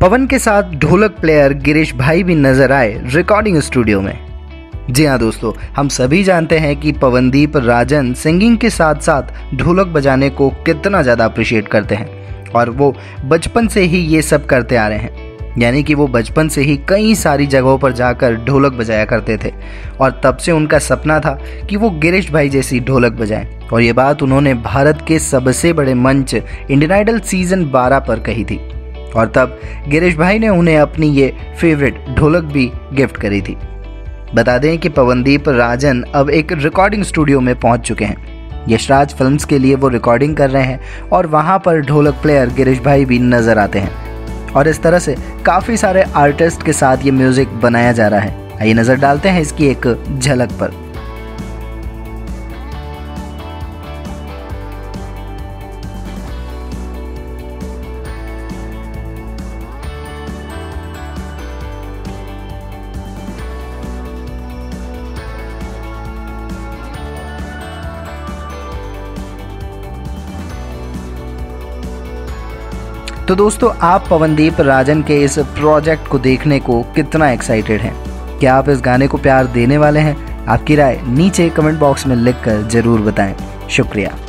पवन के साथ ढोलक प्लेयर गिरीश भाई भी नजर आए रिकॉर्डिंग स्टूडियो में। जी हाँ दोस्तों, हम सभी जानते हैं कि पवनदीप राजन सिंगिंग के साथ साथ ढोलक बजाने को कितना ज़्यादा अप्रिशिएट करते हैं और वो बचपन से ही ये सब करते आ रहे हैं, यानी कि वो बचपन से ही कई सारी जगहों पर जाकर ढोलक बजाया करते थे और तब से उनका सपना था कि वो गिरीश भाई जैसी ढोलक बजाएं। और ये बात उन्होंने भारत के सबसे बड़े मंच इंडियन आइडल सीज़न 12 पर कही थी और तब गिरीश भाई ने उन्हें अपनी ये फेवरेट ढोलक भी गिफ्ट करी थी। बता दें कि पवनदीप राजन अब एक रिकॉर्डिंग स्टूडियो में पहुंच चुके हैं। यशराज फिल्म्स के लिए वो रिकॉर्डिंग कर रहे हैं और वहाँ पर ढोलक प्लेयर गिरीश भाई भी नज़र आते हैं और इस तरह से काफ़ी सारे आर्टिस्ट के साथ ये म्यूज़िक बनाया जा रहा है। आइए नज़र डालते हैं इसकी एक झलक पर। तो दोस्तों, आप पवनदीप राजन के इस प्रोजेक्ट को देखने को कितना एक्साइटेड हैं? क्या आप इस गाने को प्यार देने वाले हैं? आपकी राय नीचे कमेंट बॉक्स में लिखकर जरूर बताएं। शुक्रिया।